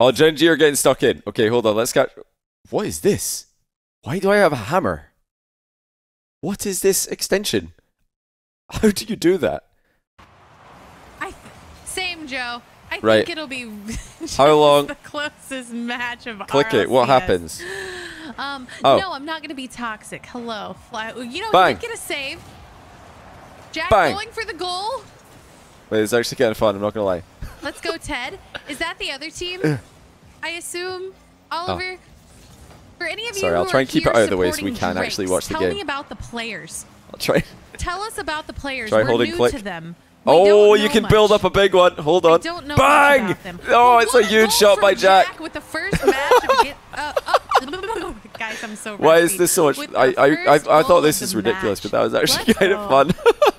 Oh, Gen-G are getting stuck in. Okay, hold on. Let's catch. What is this? Why do I have a hammer? What is this extension? How do you do that? Same, Joe. I think it'll be how long? The closest match of click RLCS. It. What happens? No, I'm not going to be toxic. Hello. Fly. You know, bang. You get a save. Jack bang. Going for the goal. Wait, it's actually kind of fun. I'm not going to lie. Let's go, Ted. Is that the other team? I assume. Oliver. Oh. For any of sorry, you who I'll try and keep it out of the way so we can actually watch the game. Tell me about the players. I'll try. Tell us about the players. Try holding click. To them. We oh, you can much. Build up a big one. Hold on. I don't know bang! Oh, it's a huge shot by Jack. With the first match of get, guys, I'm so why is this so much? I thought this is ridiculous, match. But that was actually kind of fun.